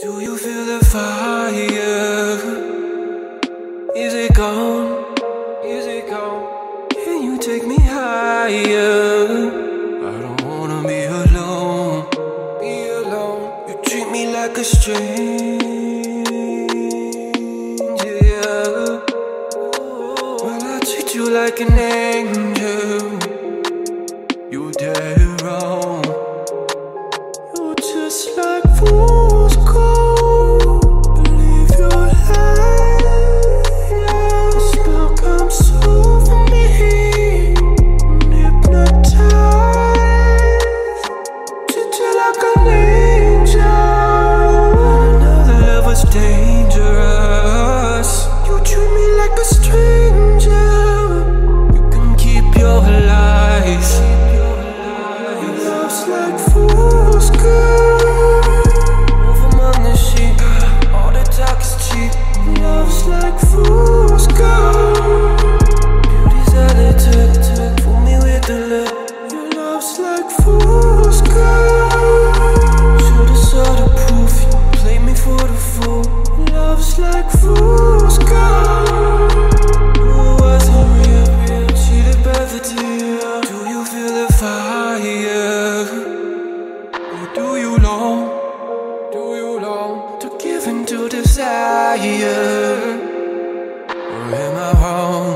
Do you feel the fire? Is it gone? Is it gone? Can you take me higher? I don't wanna be alone. Be alone. You treat me like a stranger, yeah. Well, I treat you like an angel. You did it wrong. You're just like fools. To desire, or am I wrong?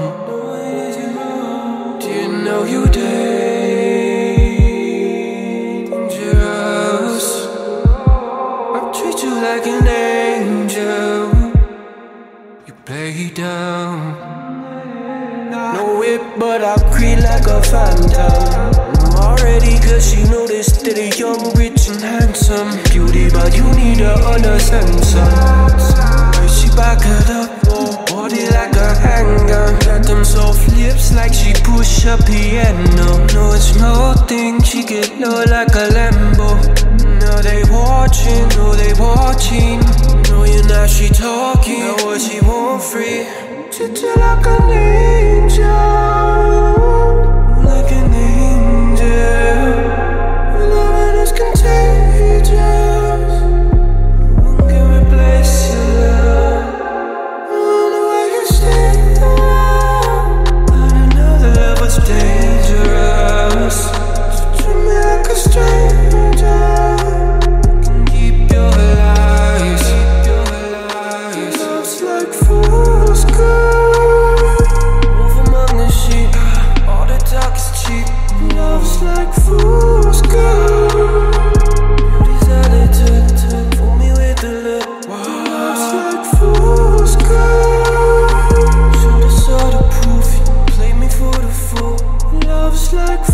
Didn't know you dangerous. I treat you like an angel. You play down. No whip, but I creep like a phantom. Already, cause she noticed that a young, rich and handsome beauty, but you need her other sensor. She back it up, body like a handgun, got them soft lips like she push a piano. No, it's nothing, she get low like a Lambo. Now they watching, oh they watching. No, you know she talking, now what she want free. Treat you like an angel. Like